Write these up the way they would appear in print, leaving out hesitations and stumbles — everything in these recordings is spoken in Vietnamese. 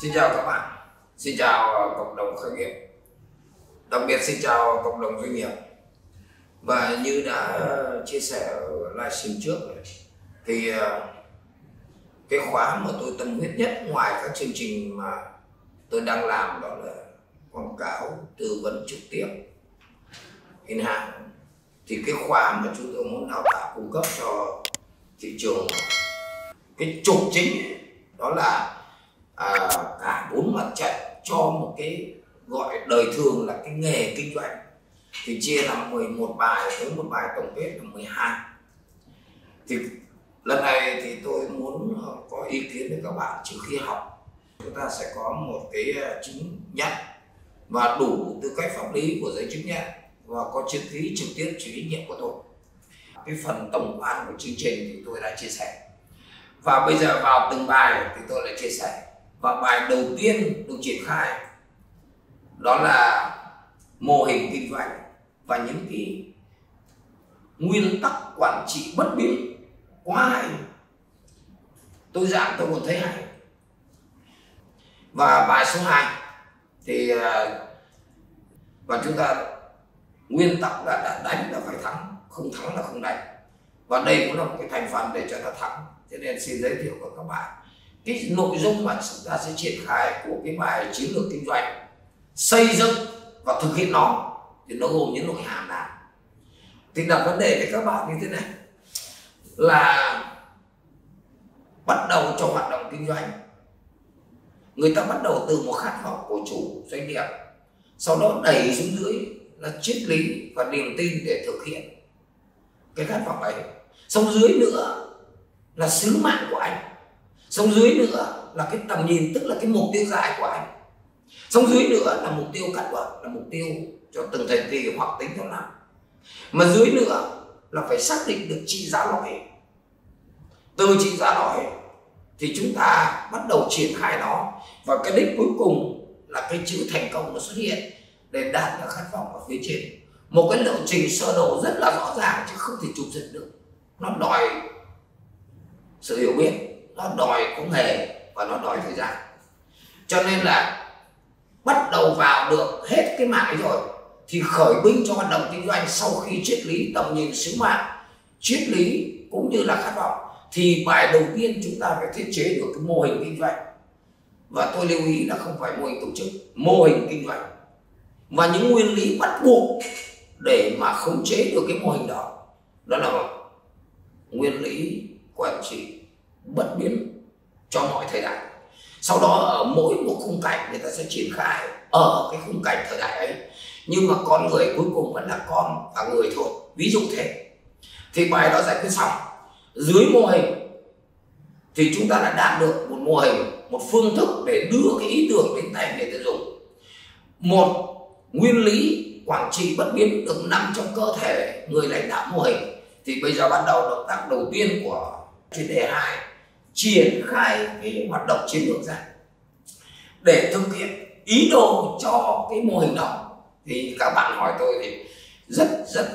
Xin chào các bạn, xin chào cộng đồng khởi nghiệp, đặc biệt xin chào cộng đồng doanh nghiệp. Và như đã chia sẻ ở livestream trước thì cái khóa mà tôi tâm huyết nhất ngoài các chương trình mà tôi đang làm đó là quảng cáo tư vấn trực tiếp in hàng, thì cái khóa mà chúng tôi muốn đào tạo cung cấp cho thị trường, cái trục chính ấy, đó là cả bốn mặt trận cho một cái gọi đời thường là cái nghề kinh doanh, thì chia làm 11 bài với một bài tổng kết là 12. Thì lần này thì tôi muốn có ý kiến với các bạn trước khi học. Chúng ta sẽ có một cái chứng nhận và đủ tư cách pháp lý của giấy chứng nhận và có chữ ký trực tiếp chịu trách nhiệm của tôi. Cái phần tổng quan của chương trình thì tôi đã chia sẻ. Và bây giờ vào từng bài thì tôi lại chia sẻ. Và bài đầu tiên được triển khai đó là mô hình kinh doanh và những cái nguyên tắc quản trị bất biến. Quá hay, tôi giảng tôi còn thấy hay. Và bài số 2 thì và chúng ta nguyên tắc là đã đánh là phải thắng, không thắng là không đánh. Và đây cũng là một cái thành phần để cho ta thắng. Cho nên xin giới thiệu với các bạn cái nội dung mà chúng ta sẽ triển khai của cái bài chiến lược kinh doanh, xây dựng và thực hiện nó, thì nó gồm những nội hàm nào. Thì đặt vấn đề với các bạn như thế này là bắt đầu cho hoạt động kinh doanh, người ta bắt đầu từ một khát vọng của chủ doanh nghiệp, sau đó đẩy xuống dưới là triết lý và niềm tin để thực hiện cái khát vọng ấy. Xong dưới nữa là sứ mạng của anh, xong dưới nữa là cái tầm nhìn, tức là cái mục tiêu dài của anh, xong dưới nữa là mục tiêu cắt bớt, là mục tiêu cho từng thời kỳ hoặc tính theo năm, mà dưới nữa là phải xác định được trị giá lõi. Từ trị giá lõi thì chúng ta bắt đầu triển khai nó, và cái đích cuối cùng là cái chữ thành công nó xuất hiện để đạt được khát vọng ở phía trên. Một cái lộ trình sơ đồ rất là rõ ràng chứ không thể chụp giật được, nó đòi sự hiểu biết, nó đòi có nghề và nó đòi thời gian. Cho nên là bắt đầu vào được hết cái mảng ấy rồi thì khởi binh cho hoạt động kinh doanh. Sau khi triết lý, tầm nhìn, sứ mạng, triết lý cũng như là khát vọng, thì bài đầu tiên chúng ta phải thiết chế được cái mô hình kinh doanh. Và tôi lưu ý là không phải mô hình tổ chức, mô hình kinh doanh và những nguyên lý bắt buộc để mà khống chế được cái mô hình đó. Đó là nguyên lý quản trị bất biến cho mọi thời đại. Sau đó ở mỗi một khung cảnh người ta sẽ triển khai ở cái khung cảnh thời đại ấy, nhưng mà con người cuối cùng vẫn là con và người thôi, ví dụ thế. Thì bài đó giải quyết xong. Dưới mô hình thì chúng ta đã đạt được một mô hình, một phương thức để đưa cái ý tưởng đến tay người tiêu dùng. Một nguyên lý quản trị bất biến được nằm trong cơ thể người lãnh đạo mô hình. Thì bây giờ bắt đầu động tác đầu tiên của chuyên đề 2, triển khai cái hoạt động chiến lược ra để thực hiện ý đồ cho cái mô hình đó. Thì các bạn hỏi tôi thì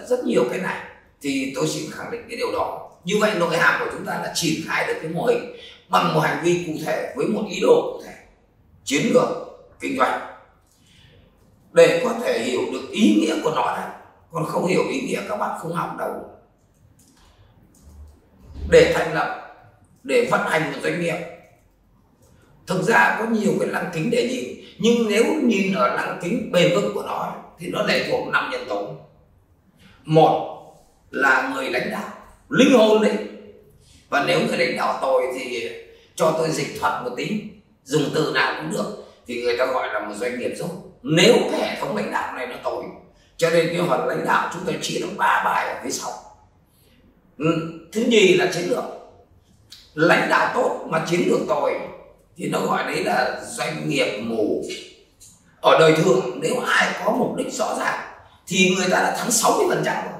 rất nhiều cái này, thì tôi xin khẳng định cái điều đó. Như vậy nội hàm của chúng ta là triển khai được cái mô hình bằng một hành vi cụ thể với một ý đồ cụ thể, chiến lược kinh doanh, để có thể hiểu được ý nghĩa của nó này. Còn không hiểu ý nghĩa các bạn không học đâu. Để thành lập, để vận hành một doanh nghiệp, thực ra có nhiều cái lăng kính để nhìn, nhưng nếu nhìn ở lăng kính bền vững của nó thì nó lệ thuộc 5 nhân tố. Một là người lãnh đạo, linh hồn đấy. Và nếu người lãnh đạo tôi thì cho tôi dịch thuật một tí, dùng từ nào cũng được, thì người ta gọi là một doanh nghiệp dốt. Nếu cái hệ thống lãnh đạo này nó tối, cho nên cái hoạt lãnh đạo chúng ta chỉ được 3 bài ở phía sau. Thứ nhì là chiến lược. Lãnh đạo tốt mà chiến lược tồi thì nó gọi đấy là doanh nghiệp mù. Ở đời thường nếu ai có mục đích rõ ràng thì người ta đã thắng 60% rồi.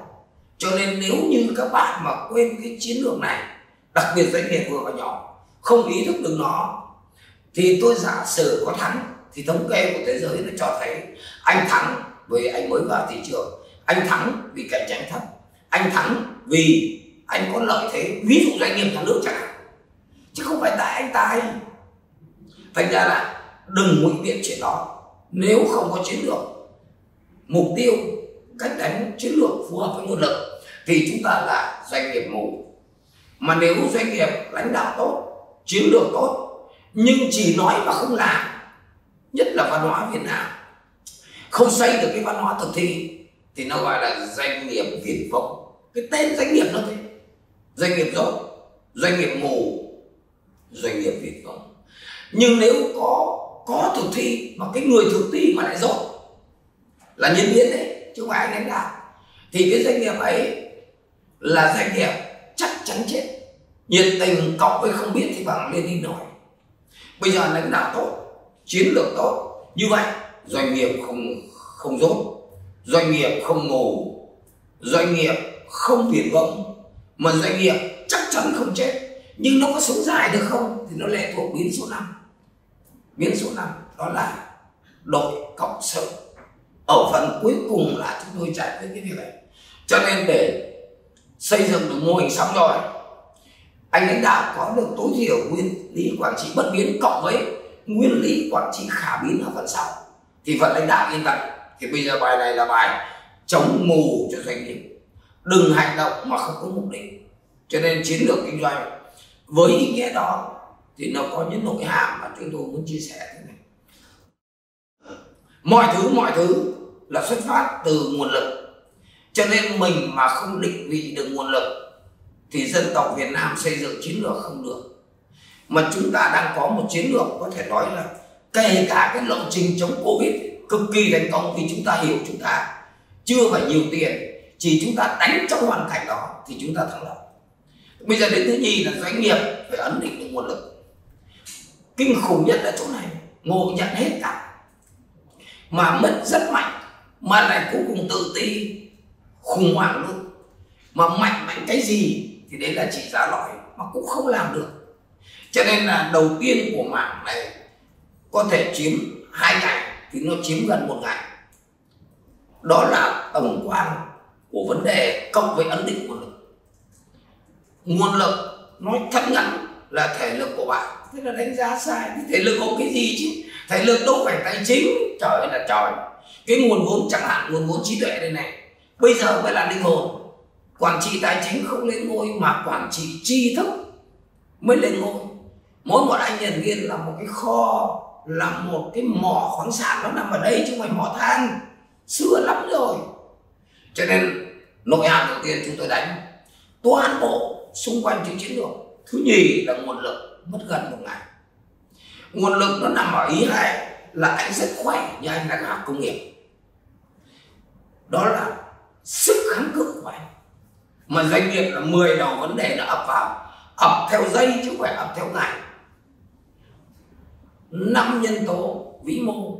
Cho nên nếu như các bạn mà quên cái chiến lược này, đặc biệt doanh nghiệp vừa và nhỏ, không ý thức được nó, thì tôi giả sử có thắng thì thống kê của thế giới nó cho thấy anh thắng vì anh mới vào thị trường, anh thắng vì cạnh tranh thấp, anh thắng vì anh có lợi thế, ví dụ doanh nghiệp nhà nước chẳng hạn, chứ không phải tại anh tài. Thành ra là đừng ngụy biện chuyện đó. Nếu không có chiến lược, mục tiêu, cách đánh chiến lược phù hợp với nguồn lực thì chúng ta là doanh nghiệp mù. Mà nếu doanh nghiệp lãnh đạo tốt, chiến lược tốt nhưng chỉ nói mà không làm, nhất là văn hóa Việt Nam, không xây được cái văn hóa thực thi thì nó gọi là doanh nghiệp Việt vọng. Cái tên doanh nghiệp nó thế, doanh nghiệp dốt, doanh nghiệp mù, doanh nghiệp Việt vọng. Nhưng nếu có thực thi mà cái người thực thi mà lại dốt, là nhân viên đấy chứ không phải anh lãnh đạo, thì cái doanh nghiệp ấy là doanh nghiệp chắc chắn chết. Nhiệt tình cộng với không biết thì bằng Lenin nói. Bây giờ lãnh đạo tốt, chiến lược tốt, như vậy doanh nghiệp không dốt, doanh nghiệp không mù, doanh nghiệp không viển vông, mà doanh nghiệp chắc chắn không chết. Nhưng nó có sống dài được không thì nó lệ thuộc biến số 5. Biến số 5 đó là đội cộng sự. Ở phần cuối cùng là chúng tôi giải quyết cái việc này. Cho nên để xây dựng được mô hình xong rồi, anh lãnh đạo có được tối thiểu nguyên lý quản trị bất biến cộng với nguyên lý quản trị khả biến ở phần sau thì phần lãnh đạo yên tâm. Thì bây giờ bài này là bài chống mù cho doanh nghiệp, đừng hành động mà không có mục đích. Cho nên chiến lược kinh doanh với ý nghĩa đó thì nó có những nội hàm mà chúng tôi muốn chia sẻ thế này. Mọi thứ là xuất phát từ nguồn lực. Cho nên mình mà không định vị được nguồn lực thì dân tộc Việt Nam xây dựng chiến lược không được. Mà chúng ta đang có một chiến lược có thể nói là kể cả cái lộ trình chống Covid cực kỳ thành công, vì chúng ta hiểu chúng ta chưa phải nhiều tiền, chỉ chúng ta đánh trong hoàn cảnh đó thì chúng ta thắng lợi. Bây giờ đến thứ nhì là doanh nghiệp phải ấn định được nguồn lực. Kinh khủng nhất là chỗ này, ngộ nhận hết cả mà mất rất mạnh, mà lại cuối cùng tự ti khủng hoảng luôn. Mà mạnh cái gì thì đấy là chỉ ra lõi mà cũng không làm được. Cho nên là đầu tiên của mảng này có thể chiếm 2 ngày thì nó chiếm gần 1 ngày. Đó là tổng quan của vấn đề cộng với ấn định nguồn lực. Nguồn lực nói thật ngắn là thể lực của bạn. Thế là đánh giá sai. Thể lực có cái gì chứ? Thể lực đâu phải tài chính. Trời ơi là trời. Cái nguồn vốn chẳng hạn, nguồn vốn trí tuệ đây này, bây giờ mới là linh hồn. Quản trị tài chính không lên ngôi mà quản trị tri thức mới lên ngôi. Mỗi một anh nhân viên là một cái kho, là một cái mỏ khoáng sản, nó nằm ở đây chứ không phải mỏ than xưa lắm rồi. Cho nên nội hàm đầu tiên chúng tôi đánh toàn bộ xung quanh chữ chiến lược. Thứ nhì là nguồn lực, mất gần 1 ngày. Nguồn lực nó nằm ở ý này là anh rất khỏe, như anh đang học công nghiệp, đó là sức kháng cự của anh. Mà doanh nghiệp là 10 đầu vấn đề nó ập vào, ập theo giây chứ không phải ập theo ngày. 5 nhân tố vĩ mô,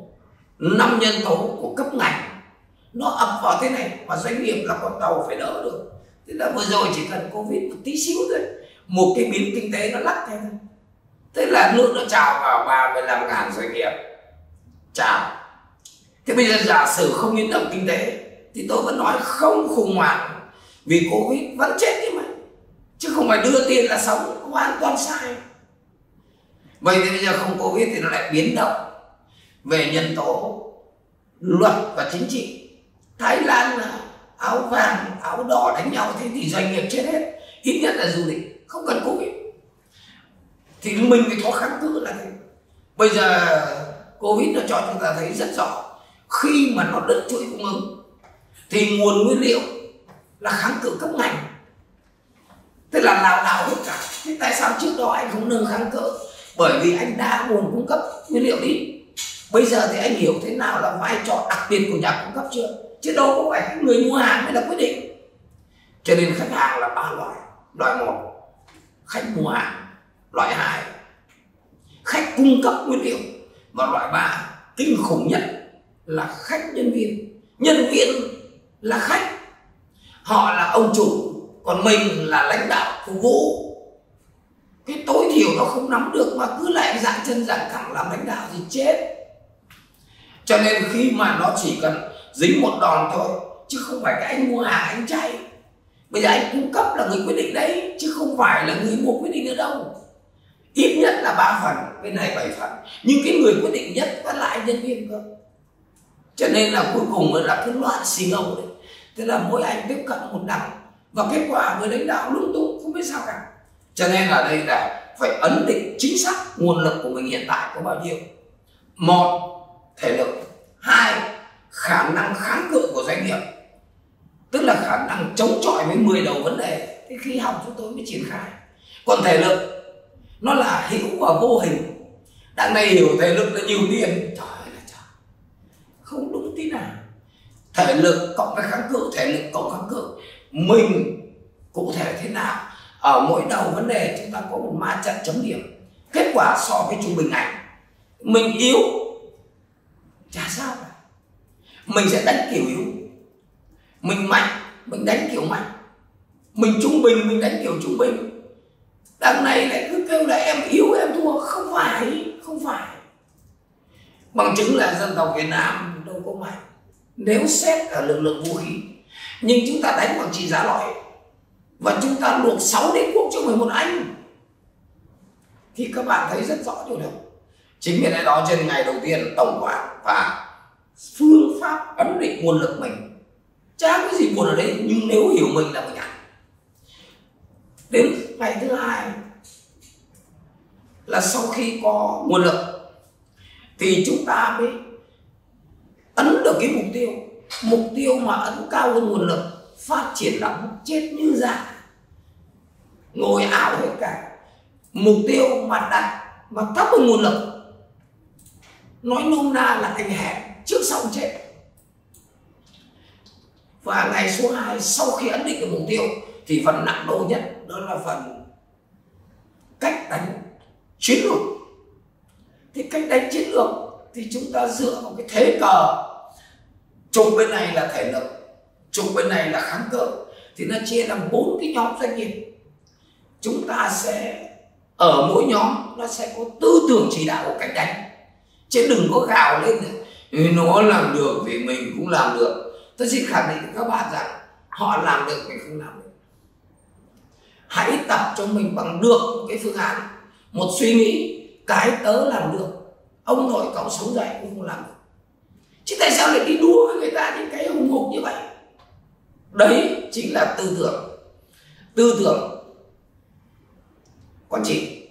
5 nhân tố của cấp ngành nó ập vào thế này mà doanh nghiệp là con tàu phải đỡ được. Thế là vừa rồi chỉ cần Covid một tí xíu thôi, một cái biến kinh tế nó lắc theo thôi, thế là nước nó trào vào 35.000 doanh nghiệp trào. Thế bây giờ giả sử không biến động kinh tế thì tôi vẫn nói không khủng hoảng, vì Covid vẫn chết đi mà, chứ không phải đưa tiền là sống, hoàn toàn sai. Vậy thì bây giờ không Covid thì nó lại biến động về nhân tố luật và chính trị. Thái Lan là áo vàng, áo đỏ đánh nhau, thế thì doanh nghiệp chết hết, ít nhất là du lịch, không cần Covid. Thì mình phải có kháng cự là thế. Bây giờ Covid nó cho chúng ta thấy rất rõ, khi mà nó đứt chuỗi cung ứng thì nguồn nguyên liệu là kháng cự cấp ngành, tức là lào đảo hết cả. Thế tại sao trước đó anh không nâng kháng cự? Bởi vì anh đã nguồn cung cấp nguyên liệu đi. Bây giờ thì anh hiểu thế nào là vai trò đặc biệt của nhà cung cấp chưa? Chứ đâu có phải người mua hàng mới là quyết định. Cho nên khách hàng là 3 loại. Loại 1, khách mua hàng. Loại 2, khách cung cấp nguyên liệu. Và loại 3, kinh khủng nhất là khách nhân viên. Nhân viên là khách, họ là ông chủ, còn mình là lãnh đạo phục vụ. Cái tối thiểu nó không nắm được mà cứ lại dạng chân dạng thẳng làm lãnh đạo thì chết. Cho nên khi mà nó chỉ cần dính một đòn thôi, chứ không phải cái anh mua hàng anh chạy. Bây giờ anh cung cấp là người quyết định đấy, chứ không phải là người mua quyết định nữa đâu. ít nhất là 3 phần, bên này 7 phần, nhưng cái người quyết định nhất vẫn lại nhân viên cơ. Cho nên là cuối cùng là cái loạn xì ngầu đấy, thế là mỗi anh tiếp cận một đằng và kết quả người lãnh đạo lung tung không biết sao cả. Cho nên là đây là phải ấn định chính xác nguồn lực của mình hiện tại có bao nhiêu. 1. Thể lực. 2. Khả năng kháng cự của doanh nghiệp, tức là khả năng chống chọi với 10 đầu vấn đề. Thế khi học chúng tôi mới triển khai. Còn thể lực nó là hữu và vô hình. Đằng này hiểu thể lực là nhiều tiền, trời ơi là trời, không đúng tí nào. Thể lực cộng với kháng cự, thể lực cộng kháng cự. Mình cụ thể thế nào? Ở mỗi đầu vấn đề chúng ta có một ma trận chấm điểm, kết quả so với trung bình ảnh. Mình yếu chả sao cả, mình sẽ đánh kiểu yếu. Mình mạnh, mình đánh kiểu mạnh. Mình trung bình, mình đánh kiểu trung bình. Đằng này lại cứ kêu là em yếu em thua. Không phải, không phải. Bằng chứng là dân tộc Việt Nam đâu có mạnh nếu xét cả lực lượng vũ khí. Nhưng chúng ta đánh bằng chỉ giá lõi, và chúng ta luộc 6 đế quốc cho 11 anh. Thì các bạn thấy rất rõ điều đó. Chính vì lẽ đó trên ngày đầu tiên tổng quát và phương pháp ấn định nguồn lực mình, chả có gì buồn ở đấy, nhưng nếu hiểu mình là mình ăn. Đến ngày thứ hai là sau khi có nguồn lực thì chúng ta mới ấn được cái mục tiêu. Mục tiêu mà ấn cao hơn nguồn lực, phát triển lắm, chết như giả, ngồi ảo hết cả. Mục tiêu mà đặt mà thấp hơn nguồn lực, nói nôm na là anh hẹp trước sau chết. Và ngày số 2 sau khi ấn định được mục tiêu thì phần nặng đô nhất đó là phần cách đánh chiến lược. Thì cách đánh chiến lược thì chúng ta dựa vào cái thế cờ, trục bên này là thể lực, trục bên này là kháng cự, thì nó chia làm 4 cái nhóm doanh nghiệp. Chúng ta sẽ ở mỗi nhóm nó sẽ có tư tưởng chỉ đạo của cách đánh, chứ đừng có gào lên nó làm được vì mình cũng làm được. Tôi xin khẳng định với các bạn rằng họ làm được mình không làm được. Hãy tập cho mình bằng được một cái phương án, một suy nghĩ. Cái tớ làm được, ông nội cậu sống dậy cũng không làm được, chứ tại sao lại đi đua với người ta những cái hùng hục như vậy? Đấy chính là tư tưởng. Tư tưởng còn chỉ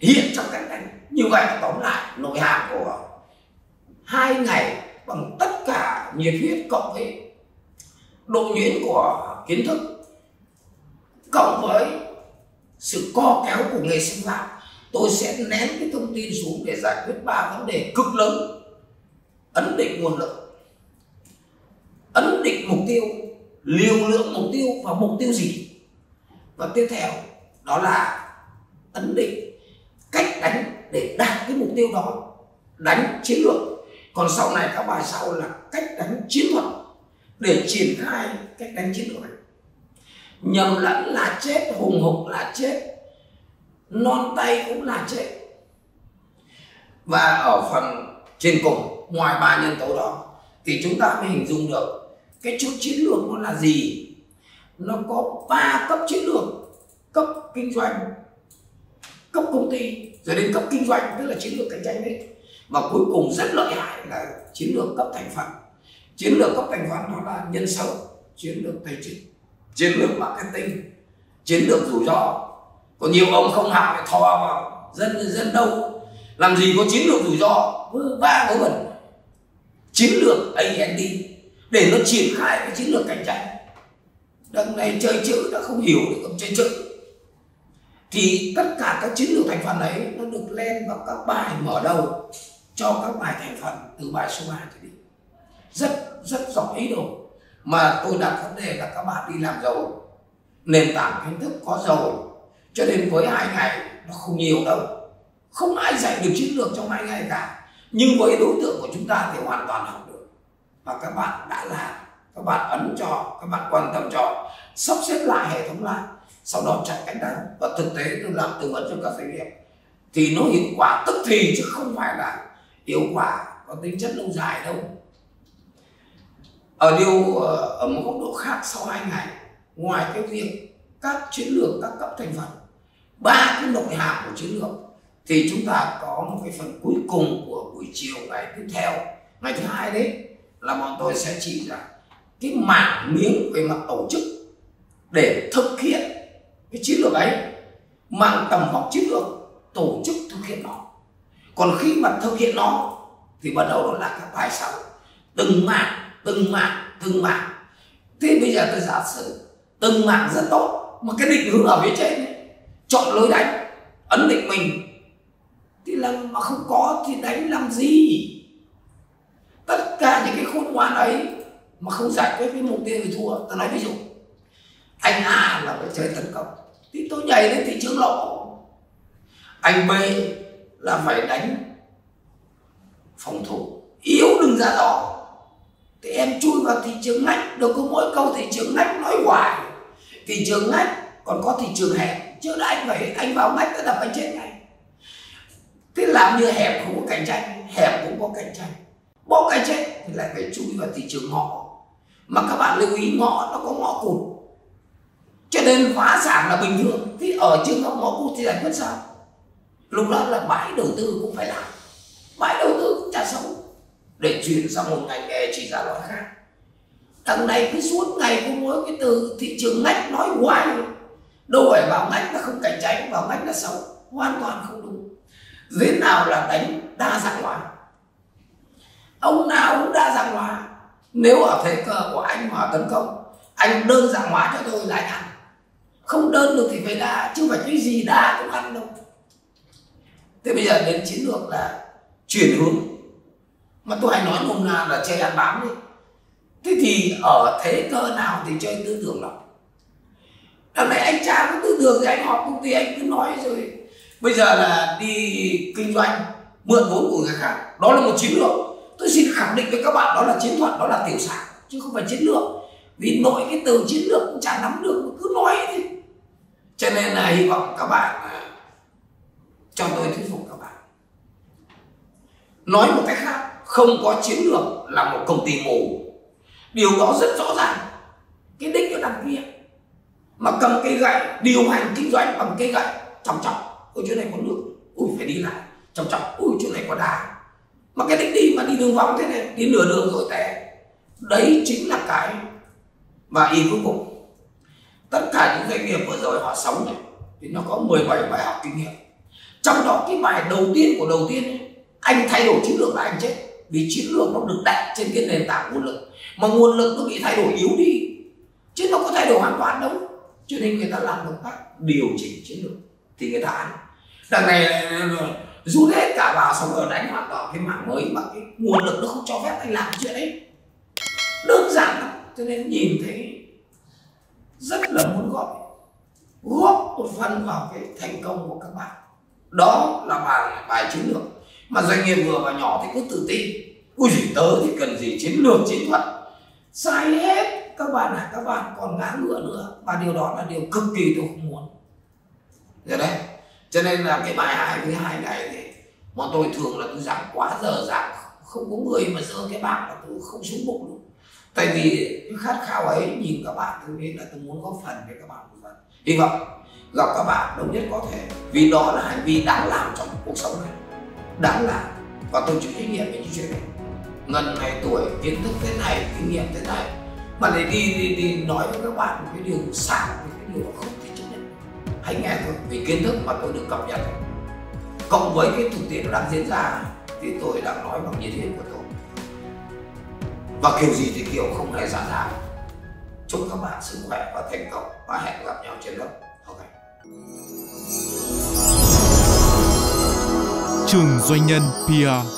hiện trong cách đánh. Như vậy tóm lại nội hàm của 2 ngày bằng tất cả nhiệt huyết cộng với độ nhuyễn của kiến thức, cộng với sự co kéo của nghề sinh hoạt, tôi sẽ nén cái thông tin xuống để giải quyết 3 vấn đề cực lớn: ấn định nguồn lực, ấn định mục tiêu, liều lượng mục tiêu và mục tiêu gì, và tiếp theo đó là ấn định cách đánh để đạt cái mục tiêu đó, đánh chiến lược. Còn sau này các bài sau là cách đánh chiến thuật để triển khai cách đánh chiến lược. Nhầm lẫn là chết, hùng hục là chết, non tay cũng là chết. Và ở phần trên cùng, ngoài 3 nhân tố đó thì chúng ta mới hình dung được cái chốt chiến lược nó là gì. Nó có 3 cấp chiến lược: cấp kinh doanh, cấp công ty, rồi đến cấp kinh doanh tức là chiến lược cạnh tranh đấy, và cuối cùng rất lợi hại là chiến lược cấp thành phần. Chiến lược cấp thành phần đó là nhân sự, chiến lược tài chính, chiến lược marketing, chiến lược rủi ro. Còn nhiều ông không học thì thò vào dân đâu, làm gì có chiến lược rủi ro, vớ va vớ vẩn. Chiến lược AND để nó triển khai cái chiến lược cạnh tranh. Đằng này chơi chữ đã không hiểu được, còn chơi chữ thì tất cả các chiến lược thành phần ấy nó được lên vào các bài mở đầu cho các bài thành phần từ bài số 3 trở đi. Rất giỏi ý đồ. Mà tôi đặt vấn đề là các bạn đi làm rồi, nền tảng kiến thức có rồi, cho nên với 2 ngày nó không nhiều đâu, không ai dạy được chiến lược trong 2 ngày cả. Nhưng với đối tượng của chúng ta thì hoàn toàn học được. Và các bạn đã làm, các bạn ấn cho, các bạn quan tâm cho, sắp xếp lại hệ thống lại, sau đó chạy cách đánh. Và thực tế tôi làm tư vấn cho các doanh nghiệp thì nó hiệu quả tức thì, chứ không phải là hiệu quả có tính chất lâu dài đâu. Ở một góc độ khác, sau 2 ngày, ngoài cái việc các chiến lược, các cấp thành phần ba cái nội hàm của chiến lược, thì chúng ta có một cái phần cuối cùng của buổi chiều ngày tiếp theo, ngày thứ hai đấy, là bọn tôi sẽ chỉ ra cái mảng miếng về mặt tổ chức để thực hiện cái chiến lược ấy, mang tầm vóc chiến lược, tổ chức thực hiện nó. Còn khi mà thực hiện nó thì bắt đầu đó là các bài sau, từng mảng. Thế bây giờ tôi giả sử từng mảng rất tốt, mà cái định hướng ở phía trên ấy, chọn lối đánh, ấn định mình, thì là mà không có thì đánh làm gì? Tất cả những cái khôn ngoan ấy mà không giải quyết cái mục tiêu thì thua. Tôi nói ví dụ anh A là phải chơi tấn công, thì tôi nhảy lên thị trường lộ. Anh B là phải đánh phòng thủ, yếu đừng ra đó. Thì em chui vào thị trường ngách, đâu có mỗi câu thị trường ngách nói hoài. Thị trường ngách còn có thị trường hẹp, chứ đã anh vào ngách đã đập anh chết ngay. Thế làm như hẹp không có cạnh tranh, hẹp cũng có cạnh tranh. Bó cái chết thì lại phải chui vào thị trường ngõ, mà các bạn lưu ý ngõ nó có ngõ cụt, cho nên phá sản là bình thường. Thì ở trường hợp ngõ cụt thì giải quyết sao? Lúc đó là bãi đầu tư cũng phải làm, bãi đầu tư cũng chả xấu để chuyển sang một ngành nghề chỉ ra loại khác. Thằng này cứ suốt ngày cứ mỗi cái từ thị trường ngách nói hoài, đâu phải vào ngách là không cạnh tranh, vào ngách là xấu, hoàn toàn không đúng. Thế nào là đánh đa dạng hóa? Ông nào cũng đa dạng hóa. Nếu ở thế cờ của anh mà tấn công, anh đơn giản hóa cho tôi là anh ăn. Không đơn được thì phải đa, chứ phải cái gì đa cũng ăn đâu. Thế bây giờ đến chiến lược là chuyển hướng, mà tôi hay nói hôm nào là chơi ăn bám đi. Thế thì ở thế cơ nào thì chơi tư tưởng lắm. Đằng này anh cha có tư tưởng thì anh họp công ty anh cứ nói rồi. Bây giờ là đi kinh doanh, mượn vốn của người khác, đó là một chiến lược. Tôi xin khẳng định với các bạn đó là chiến thuật, đó là tiểu sản, chứ không phải chiến lược. Vì nội cái từ chiến lược cũng chả nắm được, cứ nói thế. Cho nên là hy vọng các bạn cho tôi thuyết phục các bạn. Nói một cách khác, không có chiến lược là một công ty mù. Điều đó rất rõ ràng. Cái đích nó đằng kia, mà cầm cây gậy, điều hành kinh doanh bằng cây gậy. Chòng chọc, ôi chỗ này có nước, ui phải đi lại. Chòng chọc, ui chỗ này có đá. Mà cái đích đi mà đi đường vòng thế này, đi nửa đường rồi té. Đấy chính là cái mà ý cuối cùng. Tất cả những doanh nghiệp vừa rồi họ sống này, thì nó có 17 bài học kinh nghiệm. Trong đó cái bài đầu tiên ấy, anh thay đổi chiến lược là anh chết. Vì chiến lược nó được đặt trên cái nền tảng nguồn lực, mà nguồn lực nó bị thay đổi yếu đi, chứ nó có thay đổi hoàn toàn đâu. Cho nên người ta làm công tác điều chỉnh chiến lược thì người ta ăn. Đằng này rút hết cả vào xong rồi đánh hoàn toàn cái mảng mới mà cái nguồn lực nó không cho phép anh làm chuyện ấy. Đơn giản lắm, cho nên nhìn thấy rất là muốn góp một phần vào cái thành công của các bạn. Đó là bài chiến lược. Mà doanh nghiệp vừa và nhỏ thì cứ tự tin, ui gì tớ thì cần gì chiến lược chiến thuật, sai hết các bạn ạ. Các bạn còn ngã ngựa nữa, và điều đó là điều cực kỳ tôi không muốn. Được đấy. Cho nên là cái bài 2 với 2 này thì bọn tôi thường là tôi giảng quá giờ giảng, không có người mà dơ cái bảng là tôi không xuống bụng luôn. Tại vì cái khát khao ấy nhìn các bạn tôi nghĩ là tôi muốn góp phần với các bạn một phần. Hy vọng gặp các bạn đông nhất có thể, vì đó là hành vi đáng làm trong cuộc sống này, đáng làm, và tôi chịu trách nhiệm về những chuyện này. Ngần này tuổi, kiến thức thế này, kinh nghiệm thế này mà lại đi nói với các bạn một cái điều sai, một cái điều không. Hãy nghe thôi, vì kiến thức mà tôi được cập nhật cộng với cái thực tiễn đang diễn ra thì tôi đang nói bằng nhiệt huyết của tôi, và kiểu gì thì kiểu không hề giả dại. Chúc các bạn sức khỏe và thành công, và hẹn gặp nhau trên lớp. Ok. Trường Doanh nhân PR.